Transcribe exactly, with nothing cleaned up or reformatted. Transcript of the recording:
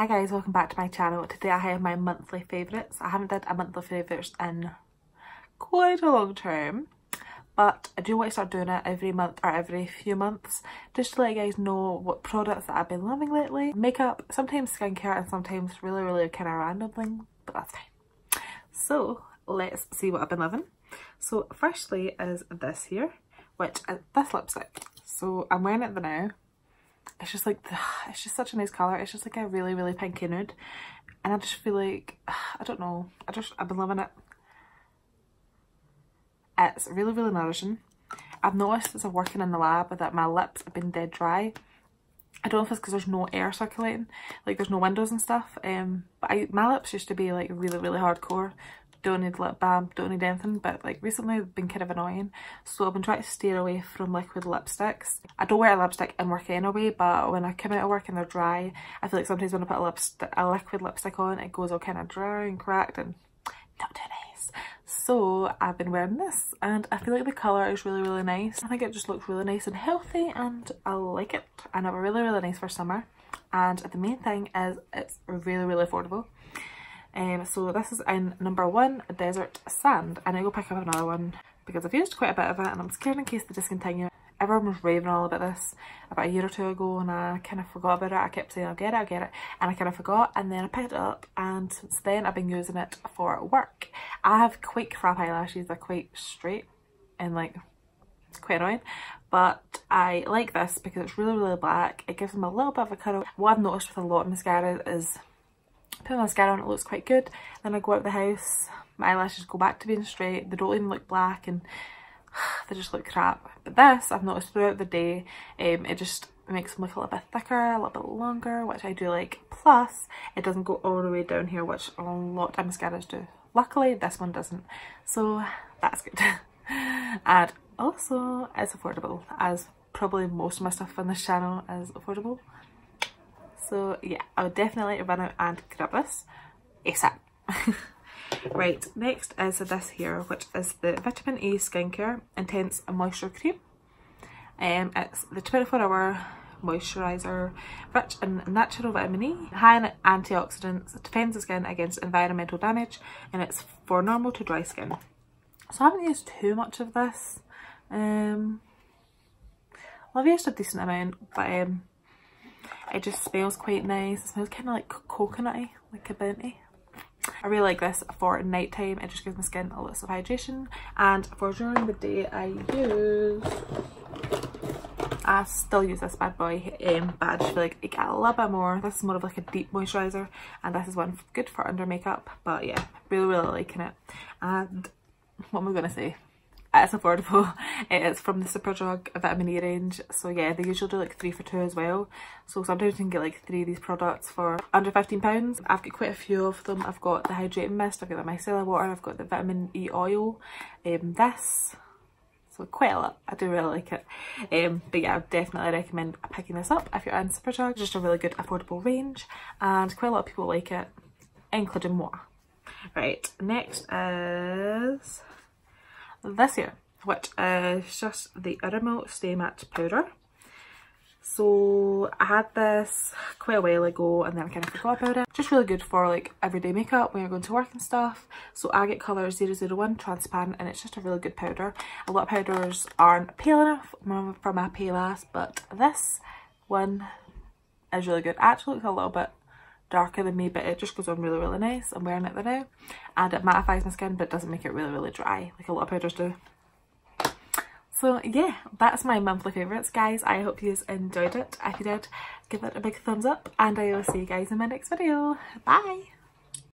Hi guys, welcome back to my channel. Today I have my monthly favourites. I haven't done a monthly favourites in quite a long time, but I do want to start doing it every month or every few months just to let you guys know what products that I've been loving lately. Makeup, sometimes skincare, and sometimes really really kind of random thing, but that's fine. So let's see what I've been loving. So firstly is this here, which is this lipstick. So I'm wearing it now. It's just like, it's just such a nice colour. It's just like a really, really pinky nude. And I just feel like, I don't know. I just, I've been loving it. It's really, really nourishing. I've noticed since I'm working in the lab that my lips have been dead dry. I don't know if it's because there's no air circulating. Like there's no windows and stuff. Um, but I, my lips used to be like really, really hardcore. Don't need lip balm, don't need anything, but like recently they've been kind of annoying, so I've been trying to steer away from liquid lipsticks. I don't wear a lipstick in work anyway, but when I come out of work and they're dry, I feel like sometimes when I put a, lipstick, a liquid lipstick on, it goes all kind of dry and cracked and not too nice. So I've been wearing this and I feel like the colour is really really nice. I think it just looks really nice and healthy and I like it, and it's really really nice for summer, and the main thing is it's really really affordable. Um, so this is in number one, Desert Sand, and I go pick up another one because I've used quite a bit of it and I'm scared in case they discontinue. Everyone was raving all about this about a year or two ago and I kind of forgot about it. I kept saying I'll get it, I'll get it, and I kind of forgot, and then I picked it up, and since then I've been using it for work. I have quite crap eyelashes, they're quite straight and like quite annoying, but I like this because it's really really black, it gives them a little bit of a curl. What I've noticed with a lot of mascaras is put mascara on, it looks quite good, then I go out of the house, my eyelashes go back to being straight, they don't even look black and they just look crap. But this, I've noticed throughout the day, um, it just makes them look a little bit thicker, a little bit longer, which I do like, plus it doesn't go all the way down here, which a lot of mascaras do. Luckily this one doesn't, so that's good. And also it's affordable, as probably most of my stuff on this channel is affordable. So yeah, I would definitely run out and grab this ASAP. Right, next is this here, which is the Vitamin E Skincare Intense Moisture Cream. Um, it's the twenty-four hour moisturiser, rich in natural vitamin E, high in antioxidants, it defends the skin against environmental damage, and it's for normal to dry skin. So I haven't used too much of this. Um, well, I've used a decent amount, but um, it just smells quite nice. It smells kind of like coconutty, like a Bounty. I really like this for nighttime. It just gives my skin lots of hydration. And for during the day, I use, I still use this bad boy, um, but I just feel like it got a little bit more. This is more of like a deep moisturiser, and this is one good for under makeup. But yeah, really really liking it. And what am I gonna say? It's affordable. It's from the Superdrug Vitamin E range, so yeah, they usually do like three for two as well, so sometimes you can get like three of these products for under fifteen pounds. I've got quite a few of them. I've got the hydrating mist, I've got the micellar water, I've got the vitamin E oil, um, this, so quite a lot. I do really like it, um, but yeah, I would definitely recommend picking this up if you're in Superdrug. Just a really good affordable range, and quite a lot of people like it, including moi. Right, next is this here, which is just the Rimmel Stay Matte Powder. So I had this quite a while ago and then I kind of forgot about it. Just really good for like everyday makeup when you're going to work and stuff. So I get colour zero zero one transparent, and it's just a really good powder. A lot of powders aren't pale enough for my pale ass, but this one is really good. It actually looks a little bit darker than me, but it just goes on really really nice. I'm wearing it right now and it mattifies my skin, but it doesn't make it really really dry like a lot of powders do. So yeah, that's my monthly favourites guys. I hope you enjoyed it. If you did, give it a big thumbs up, and I will see you guys in my next video. Bye.